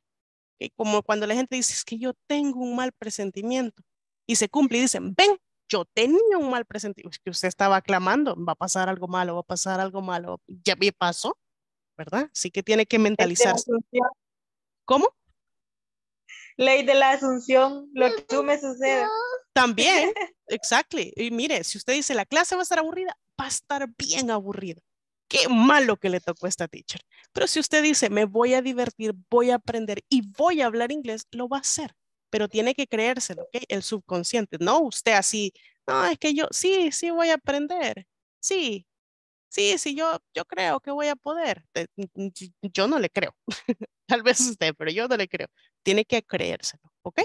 ¿Okay? Como cuando la gente dice, es que yo tengo un mal presentimiento y se cumple y dicen, ven, yo tenía un mal presentimiento, es que usted estaba clamando, va a pasar algo malo, va a pasar algo malo, ya me pasó, ¿verdad? Así que tiene que mentalizarse. ¿Cómo? Ley de la asunción, lo que tú me sucede. También, exactly. Y mire, si usted dice la clase va a estar aburrida, va a estar bien aburrida. Qué malo que le tocó a esta teacher. Pero si usted dice, me voy a divertir, voy a aprender y voy a hablar inglés, lo va a hacer. Pero tiene que creérselo, ¿ok? El subconsciente, no usted así, no, es que yo, sí voy a aprender, sí, yo creo que voy a poder. Yo no le creo, tal vez usted, pero yo no le creo. Tiene que creérselo, ¿ok?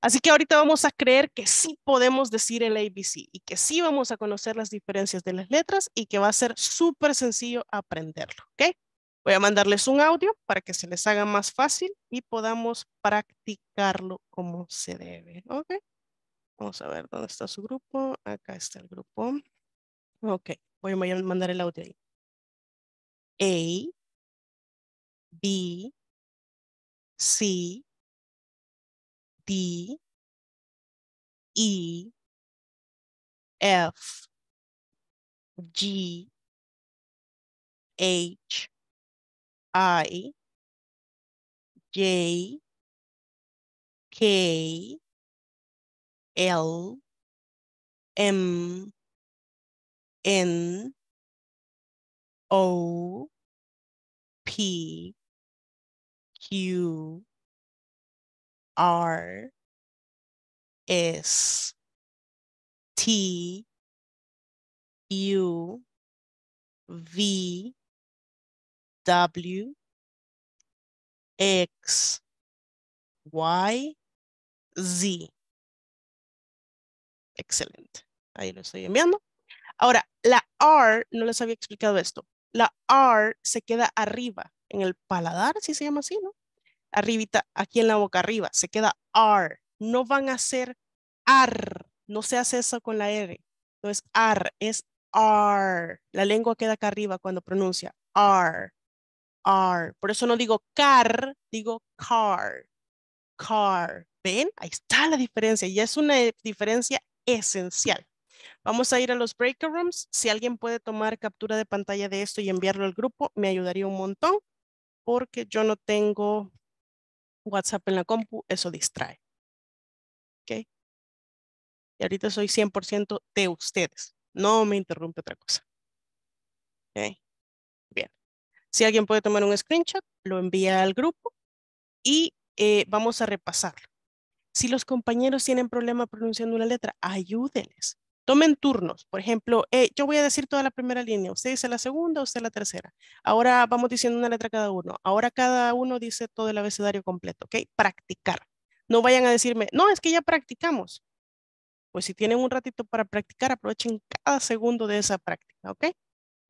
Así que ahorita vamos a creer que sí podemos decir el ABC y que sí vamos a conocer las diferencias de las letras y que va a ser súper sencillo aprenderlo, ¿ok? Voy a mandarles un audio para que se les haga más fácil y podamos practicarlo como se debe. Ok. Vamos a ver dónde está su grupo. Acá está el grupo. Ok. Voy a mandar el audio ahí. A, B, C, D, E, F, G, H, I, J, K, L, M, N, O, P, Q, R, S, T, U, V, W, X, Y, Z. Excelente. Ahí lo estoy enviando. Ahora, la R, no les había explicado esto. La R se queda arriba en el paladar, si se llama así, ¿no? Arribita, aquí en la boca arriba, se queda R. No van a hacer AR. No se hace eso con la R. No es AR, es R. La lengua queda acá arriba cuando pronuncia R. R. Por eso no digo car, digo car. Car. ¿Ven? Ahí está la diferencia. Y es una diferencia esencial. Vamos a ir a los breaker rooms. Si alguien puede tomar captura de pantalla de esto y enviarlo al grupo, me ayudaría un montón. Porque yo no tengo WhatsApp en la compu. Eso distrae. ¿Ok? Y ahorita soy 100% de ustedes. No me interrumpe otra cosa. ¿Ok? Bien. Si alguien puede tomar un screenshot, lo envía al grupo y vamos a repasarlo. Si los compañeros tienen problema pronunciando una letra, ayúdenles. Tomen turnos. Por ejemplo, yo voy a decir toda la primera línea. Usted dice la segunda, usted la tercera. Ahora vamos diciendo una letra cada uno. Ahora cada uno dice todo el abecedario completo. ¿Ok? Practicar. No vayan a decirme, no, es que ya practicamos. Pues si tienen un ratito para practicar, aprovechen cada segundo de esa práctica. ¿Ok?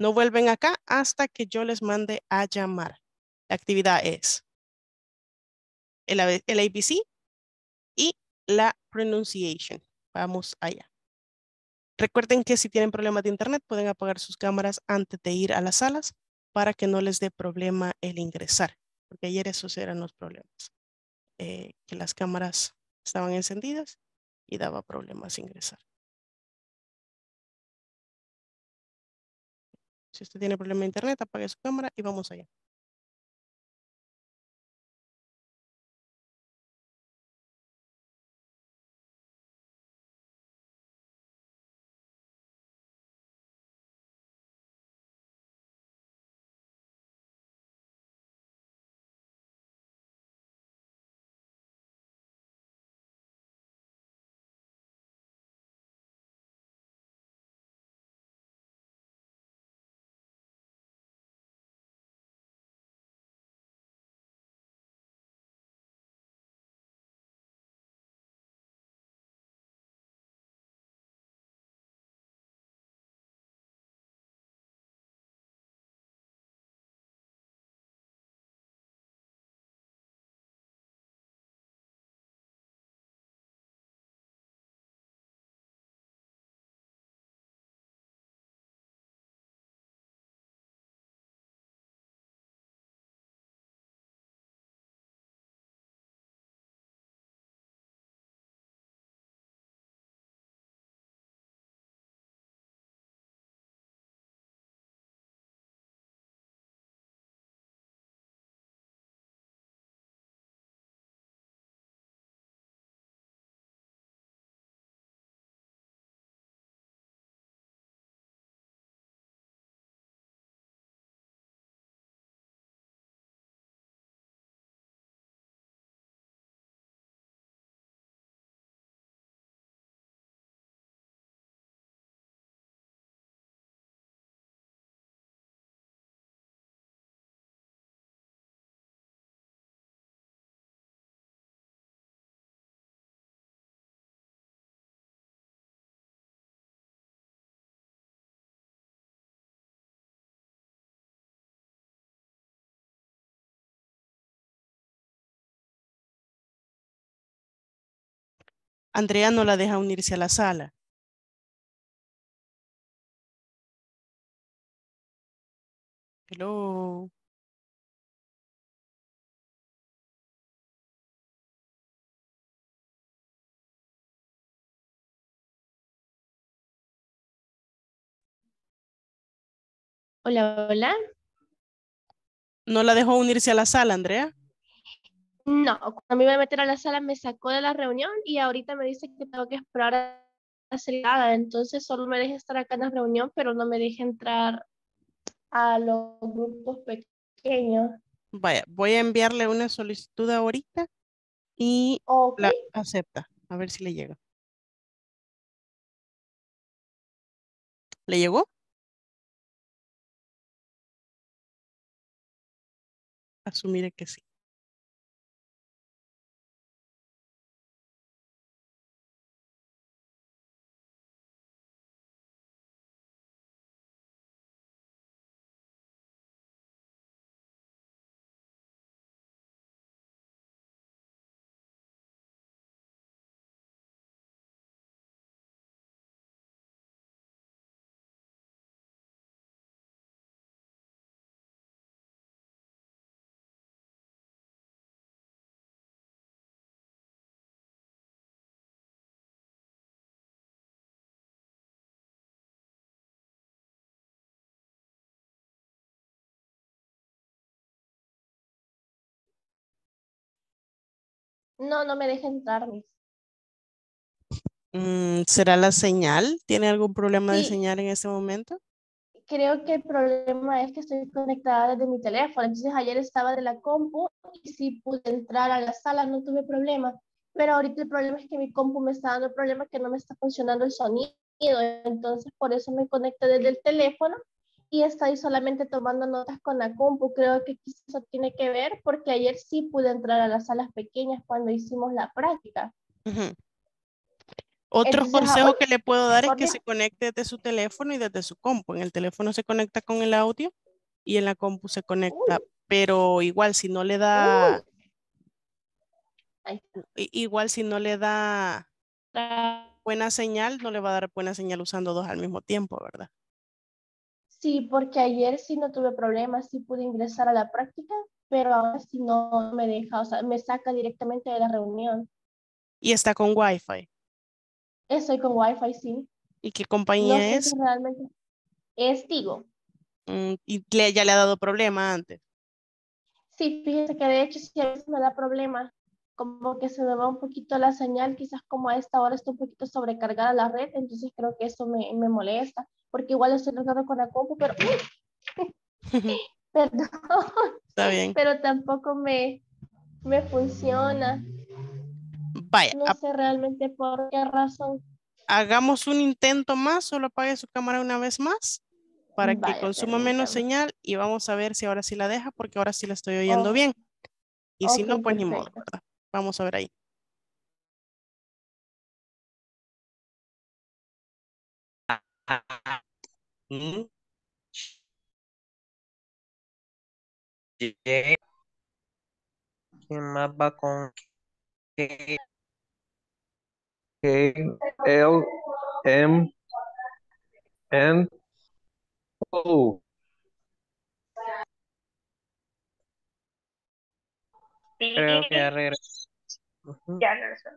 No vuelven acá hasta que yo les mande a llamar. La actividad es el ABC y la pronunciation. Vamos allá. Recuerden que si tienen problemas de internet pueden apagar sus cámaras antes de ir a las salas para que no les dé problema el ingresar. Porque ayer esos eran los problemas. Que las cámaras estaban encendidas y daba problemas ingresar. Si usted tiene problema de internet, apague su cámara y vamos allá. Andrea no la deja unirse a la sala. Hello. Hola, hola. ¿No la dejó unirse a la sala, Andrea? No, cuando me iba a meter a la sala me sacó de la reunión y ahorita me dice que tengo que esperar a ser nada. Entonces solo me deja estar acá en la reunión, pero no me deja entrar a los grupos pequeños. Vaya, voy a enviarle una solicitud ahorita y okay, la acepta. A ver si le llega. ¿Le llegó? Asumiré que sí. No, no me deja entrar. ¿Será la señal? ¿Tiene algún problema de señal en este momento? Creo que el problema es que estoy conectada desde mi teléfono. Entonces ayer estaba de la compu y sí pude entrar a la sala, no tuve problema. Pero ahorita el problema es que mi compu me está dando el problema que no me está funcionando el sonido. Entonces por eso me conecté desde el teléfono y estoy solamente tomando notas con la compu. Creo que eso tiene que ver porque ayer sí pude entrar a las salas pequeñas cuando hicimos la práctica. Uh-huh. Otro consejo que le puedo dar es que se conecte desde su teléfono y desde su compu. En el teléfono se conecta con el audio y en la compu se conecta, pero igual si no le da buena señal, no le va a dar buena señal usando dos al mismo tiempo, ¿verdad? Sí, porque ayer sí no tuve problemas, sí pude ingresar a la práctica, pero ahora sí no me deja, o sea, me saca directamente de la reunión. ¿Y está con Wi-Fi? Estoy con Wi-Fi, sí. ¿Y qué compañía no es? Sé si realmente es Tigo. ¿Y ya le ha dado problema antes? Sí, fíjese que de hecho sí a veces me da problema, como que se me va un poquito la señal, quizás como a esta hora está un poquito sobrecargada la red, entonces creo que eso me molesta. Porque igual estoy tratando con la compu, pero perdón, está bien. Pero tampoco me funciona. Vaya. No sé realmente por qué razón. Hagamos un intento más, solo apague su cámara una vez más para que consuma menos señal y vamos a ver si ahora sí la deja, porque ahora sí la estoy oyendo bien. Y si no, pues perfecto, ni modo, ¿verdad? Vamos a ver ahí. ¿Quién más va con K? L, M, N, O. Creo que ya regresó. Ya regresó.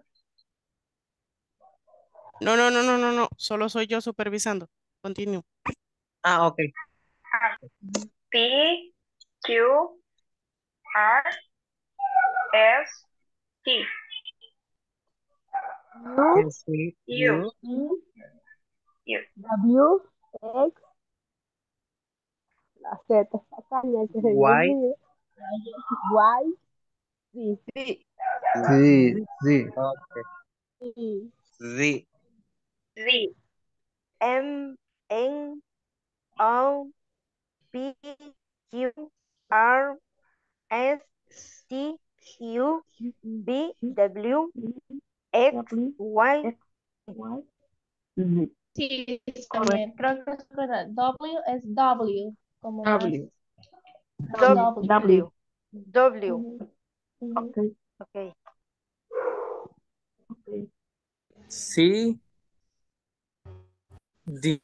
No, solo soy yo supervisando. Continúo. Ah, ok. P, Q, R, S, T. U, U, W, X, la Z. Y, Y, Z. Z. Okay. Z. Z. M, N, O, P, Q, R, S, T, U, B, W, X, Y, Z. Sí, también. Creo que W es W. Como W. W. W. Ok. Ok. C, D,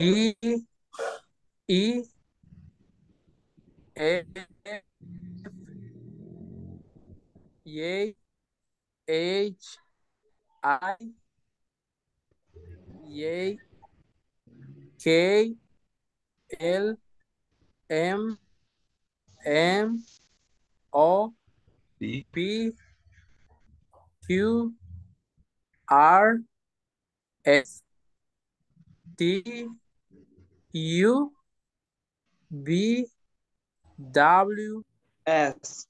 E, F, Y, H, I, J, K, L, M, M, O, P, Q, R, S, T, U, B, W, S,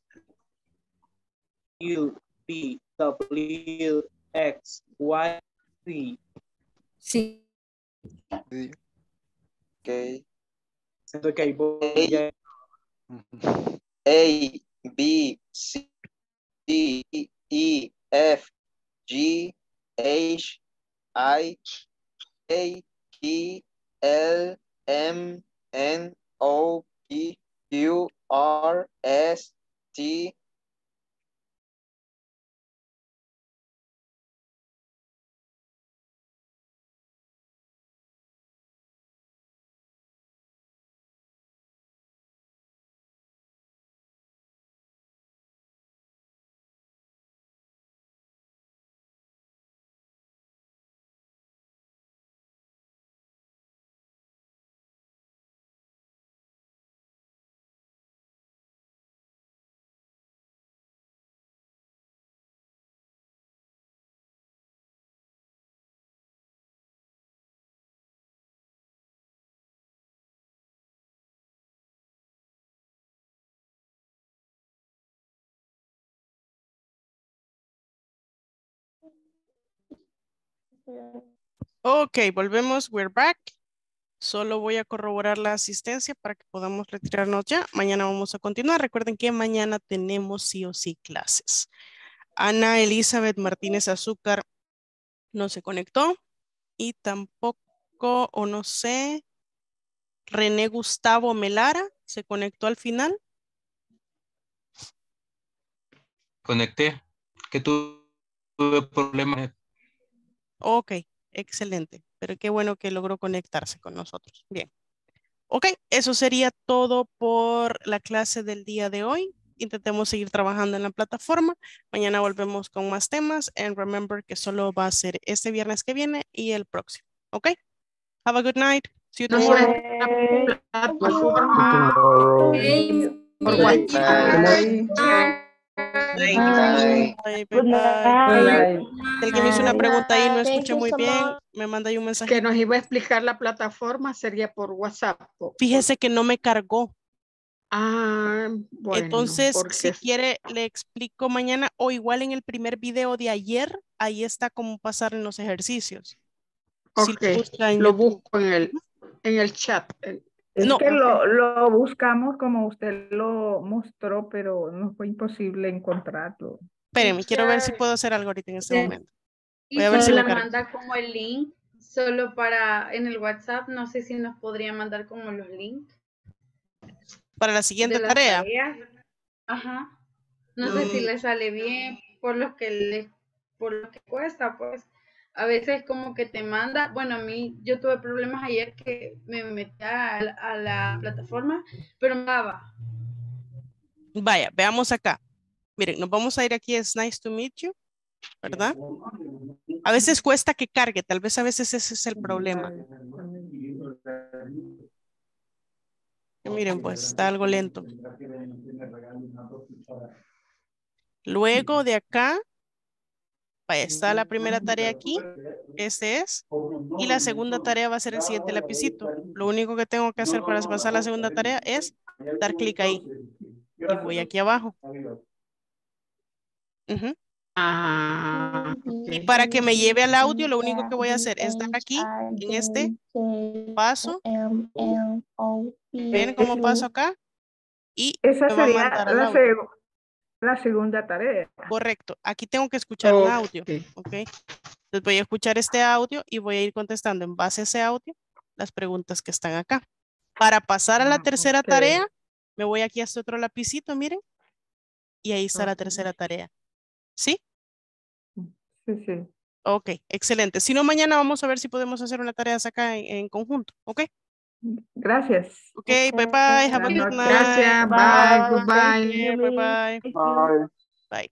U, P, W, X, Y, Z, C, D, K, A, A, B, C, D, E, F, G, H, I, J, K, L, M, N, O, P, Q, R, S, T, Ok, volvemos, we're back. Solo voy a corroborar la asistencia para que podamos retirarnos ya. Mañana vamos a continuar. Recuerden que mañana tenemos sí o sí clases. Ana Elizabeth Martinez Azúcar no se conectó y tampoco, o no sé, René Gustavo Melara se conectó al final. Conecté, que tuve problemas. Ok, excelente. Pero qué bueno que logró conectarse con nosotros. Bien. Ok, eso sería todo por la clase del día de hoy. Intentemos seguir trabajando en la plataforma. Mañana volvemos con más temas. And remember que solo va a ser este viernes que viene y el próximo. Ok. Have a good night. See you tomorrow. Bye. Bye. Bye. Bye. El que me hizo una pregunta ahí, no escuché muy bien, me manda ahí un mensaje. Que nos iba a explicar la plataforma, sería por WhatsApp. Fíjese que no me cargó. Ah, bueno. Entonces, si quiere, le explico mañana o igual en el primer video de ayer, ahí está cómo pasar en los ejercicios. Ok, si lo busco en el chat. Es no, que lo buscamos como usted lo mostró, pero no fue imposible encontrarlo. Espérenme, quiero ver si puedo hacer algo ahorita en este momento. Voy a ver si la manda como el link, solo para en el WhatsApp. No sé si nos podría mandar como los links. Para la siguiente tarea. Ajá. No sé si le sale bien por lo que cuesta, pues. A veces como que te manda, bueno, a mí, yo tuve problemas ayer que me metí a la plataforma, pero me daba. Vaya, veamos acá. Miren, nos vamos a ir aquí, es nice to meet you, ¿verdad? A veces cuesta que cargue, tal vez a veces ese es el problema. Y miren, pues, está algo lento. Luego de acá, está la primera tarea aquí, este es, y la segunda tarea va a ser el siguiente lapicito. Lo único que tengo que hacer para pasar la segunda tarea es dar clic ahí. Y voy aquí abajo. Y para que me lleve al audio, lo único que voy a hacer es dar aquí, en este paso. ¿Ven cómo paso acá? Y esa sería la segunda tarea. Correcto. Aquí tengo que escuchar un audio. Ok. Entonces voy a escuchar este audio y voy a ir contestando en base a ese audio las preguntas que están acá. Para pasar a la tercera tarea, me voy aquí a este otro lapicito, miren. Y ahí está la tercera tarea. ¿Sí? Sí, sí. Ok, excelente. Si no, mañana vamos a ver si podemos hacer una tarea acá en conjunto. Ok. Gracias. Ok, bye bye. Have a good night. Gracias. Bye. Goodbye. Bye.